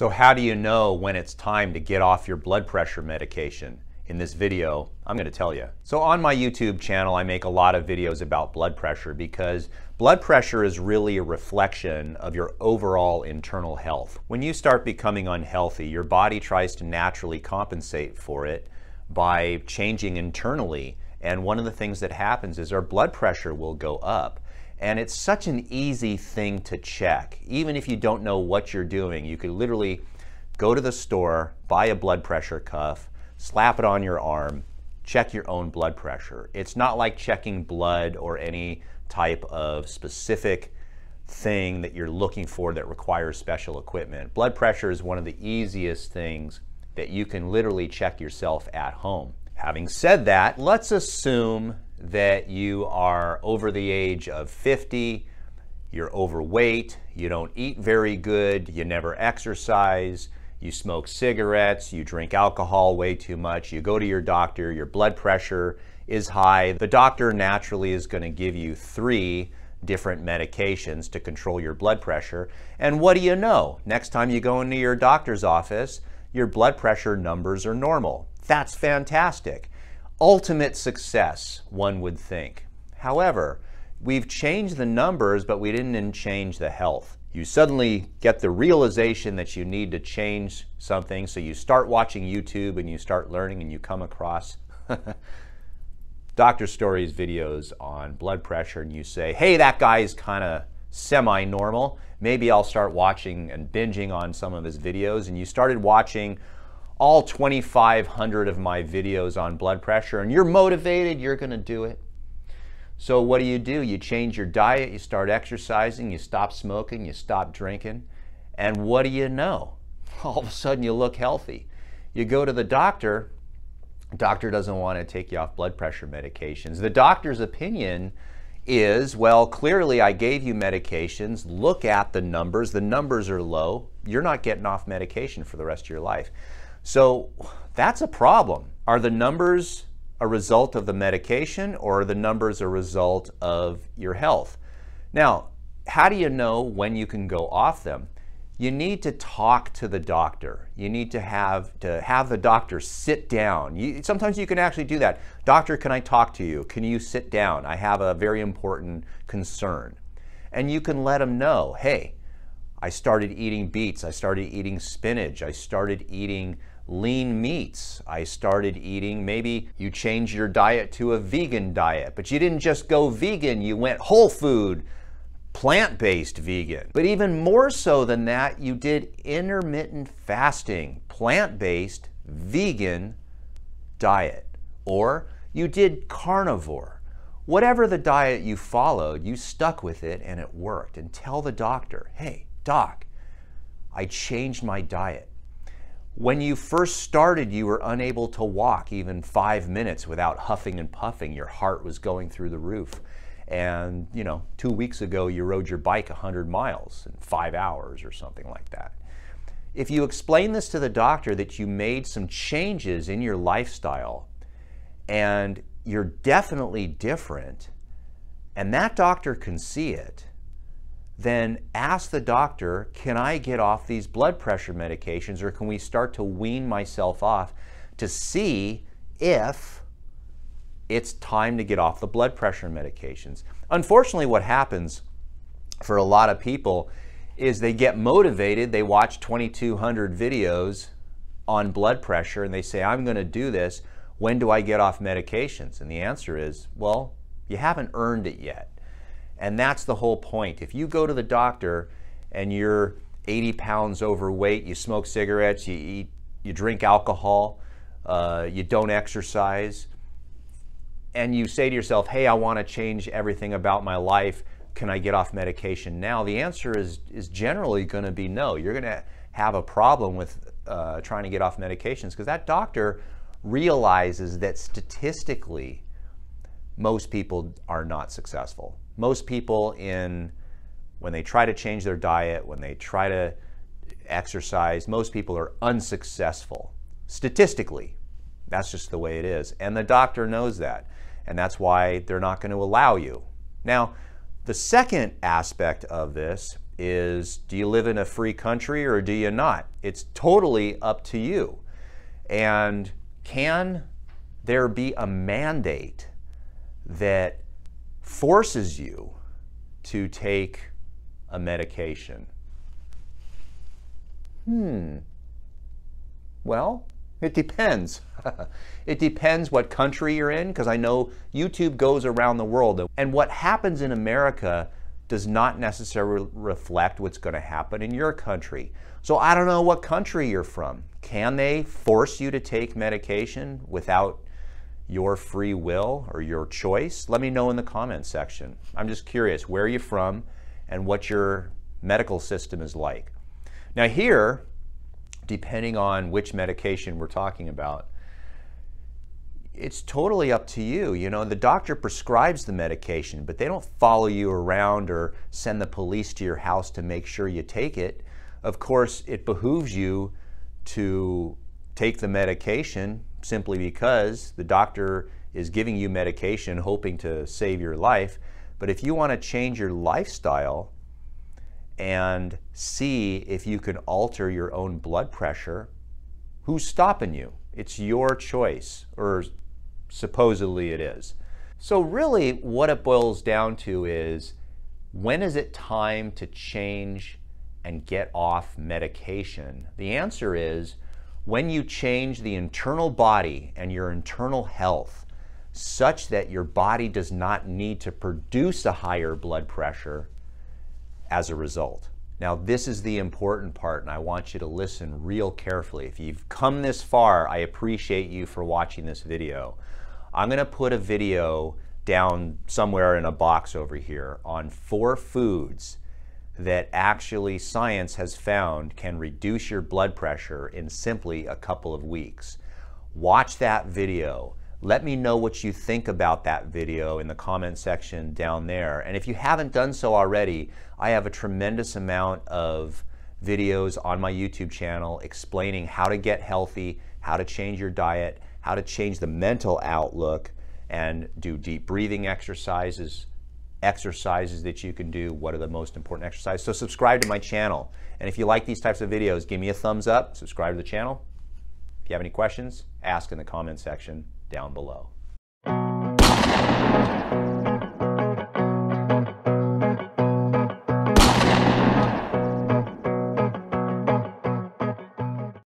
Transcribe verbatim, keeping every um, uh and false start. So how do you know when it's time to get off your blood pressure medication? In this video, I'm going to tell you. So on my YouTube channel, I make a lot of videos about blood pressure because blood pressure is really a reflection of your overall internal health. When you start becoming unhealthy, your body tries to naturally compensate for it by changing internally. And one of the things that happens is our blood pressure will go up. And it's such an easy thing to check. Even if you don't know what you're doing, you could literally go to the store, buy a blood pressure cuff, slap it on your arm, check your own blood pressure. It's not like checking blood or any type of specific thing that you're looking for that requires special equipment. Blood pressure is one of the easiest things that you can literally check yourself at home. Having said that, let's assume that you are over the age of fifty, you're overweight, you don't eat very good, you never exercise, you smoke cigarettes, you drink alcohol way too much, you go to your doctor, your blood pressure is high. The doctor naturally is going to give you three different medications to control your blood pressure. And what do you know? Next time you go into your doctor's office, your blood pressure numbers are normal. That's fantastic. Ultimate success, one would think. However, we've changed the numbers, but we didn't change the health. You suddenly get the realization that you need to change something, so you start watching YouTube and you start learning and you come across Doctor Stories videos on blood pressure and you say, hey, that guy's kind of semi-normal. Maybe I'll start watching and binging on some of his videos. And you started watching all twenty-five hundred of my videos on blood pressure and you're motivated, you're going to do it. So what do you do? You change your diet, you start exercising, you stop smoking, you stop drinking, and what do you know? All of a sudden you look healthy. You go to the doctor, the doctor doesn't want to take you off blood pressure medications. The doctor's opinion is, well, clearly I gave you medications, look at the numbers, the numbers are low, you're not getting off medication for the rest of your life. So that's a problem. Are the numbers a result of the medication, or are the numbers a result of your health? Now, how do you know when you can go off them? You need to talk to the doctor. You need to have to have the doctor sit down. You, sometimes you can actually do that. Doctor, can I talk to you? Can you sit down? I have a very important concern. And you can let them know, hey, I started eating beets, I started eating spinach, I started eating lean meats. I started eating, maybe you changed your diet to a vegan diet, but you didn't just go vegan, you went whole food, plant-based vegan. But even more so than that, you did intermittent fasting, plant-based vegan diet, or you did carnivore. Whatever the diet you followed, you stuck with it and it worked. And tell the doctor, hey, doc, I changed my diet. When you first started, you were unable to walk even five minutes without huffing and puffing. Your heart was going through the roof. And, you know, two weeks ago, you rode your bike one hundred miles in five hours or something like that. If you explain this to the doctor that you made some changes in your lifestyle and you're definitely different, and that doctor can see it, then ask the doctor, can I get off these blood pressure medications, or can we start to wean myself off to see if it's time to get off the blood pressure medications? Unfortunately, what happens for a lot of people is they get motivated, they watch twenty-two hundred videos on blood pressure and they say, I'm gonna do this, when do I get off medications? And the answer is, well, you haven't earned it yet. And that's the whole point. If you go to the doctor and you're eighty pounds overweight, you smoke cigarettes, you eat, you drink alcohol, uh, you don't exercise, and you say to yourself, hey, I want to change everything about my life, can I get off medication now? The answer is, is generally going to be no. You're going to have a problem with uh, trying to get off medications because that doctor realizes that statistically, most people are not successful. Most people, in when they try to change their diet, when they try to exercise, most people are unsuccessful. Statistically, that's just the way it is. And the doctor knows that. And that's why they're not going to allow you. Now, the second aspect of this is, do you live in a free country or do you not? It's totally up to you. And can there be a mandate that forces you to take a medication? Hmm. Well, it depends. It depends what country you're in, because I know YouTube goes around the world. And what happens in America does not necessarily reflect what's going to happen in your country. So I don't know what country you're from. Can they force you to take medication without your free will or your choice? Let me know in the comments section. I'm just curious where you're from and what your medical system is like. Now here, depending on which medication we're talking about, it's totally up to you. You know, the doctor prescribes the medication, but they don't follow you around or send the police to your house to make sure you take it. Of course, it behooves you to take the medication simply because the doctor is giving you medication hoping to save your life. But if you want to change your lifestyle and see if you can alter your own blood pressure, who's stopping you? It's your choice, or supposedly it is. So really what it boils down to is, when is it time to change and get off medication? The answer is when you change the internal body and your internal health such that your body does not need to produce a higher blood pressure as a result. Now, this is the important part, and I want you to listen real carefully. If you've come this far, I appreciate you for watching this video. I'm gonna put a video down somewhere in a box over here on four foods that actually science has found can reduce your blood pressure in simply a couple of weeks. Watch that video. Let me know what you think about that video in the comment section down there. And if you haven't done so already, I have a tremendous amount of videos on my YouTube channel explaining how to get healthy, how to change your diet, how to change the mental outlook, and do deep breathing exercises, exercises that you can do, what are the most important exercises. So subscribe to my channel. And if you like these types of videos, give me a thumbs up, subscribe to the channel. If you have any questions, ask in the comment section down below.